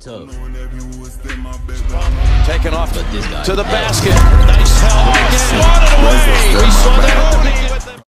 Tough. Taken off to the basket. Nice help. Again.